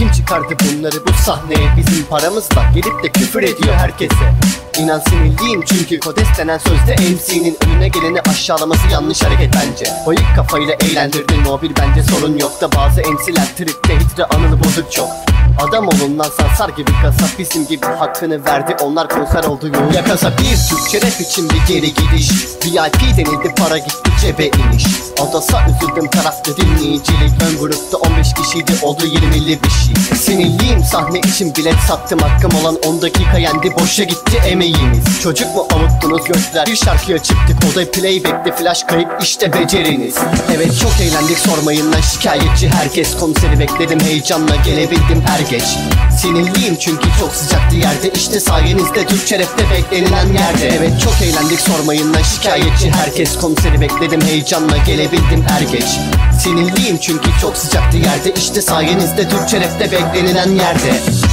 Kim çıkardı bunları bu sahneye bizim paramızla? Gelip de küfür ediyor herkese. İnan sinirliyim çünkü kodes denen sözde MC'nin önüne geleni aşağılaması yanlış hareket bence. Bayık kafayla eğlendirdin o bir bence sorun yok da bazı MC'ler tripte hitre anını bozuk çok. Adam olun lan sansar gibi kasap bizim gibi hakkını verdi onlar konser oldu yoğun. Yakaza bir Türkçe rap için bir geri gidiş. VIP denildi para gitti cebe iniş. Adasa üzüldüm tarafta dinleyicilik. Ön grupta 15 kişiydi oldu 20'li bir şey. Sinirliyim sahne için bilet sattım. Hakkım olan 10 dakika yendi boşa gitti emeğimiz. Çocuk mu avuttunuz gözler? Bir şarkıya çıktık odaya playback'te flash kayıp işte beceriniz. Evet çok eğlendik sormayın lan şikayetçi herkes. Konseri bekledim heyecanla gelebildim her geç. Sinirliyim çünkü çok sıcaktı yerde. İşte sayenizde Türkçe rapte beklenilen yerde. Evet çok eğlendik sormayın lan şikayetçi herkes. Konseri bekledim heyecanla gelebildim her geç. Sinirliyim çünkü çok sıcaktı yerde. İşte sayenizde Türkçe rapte beklenilen yerde.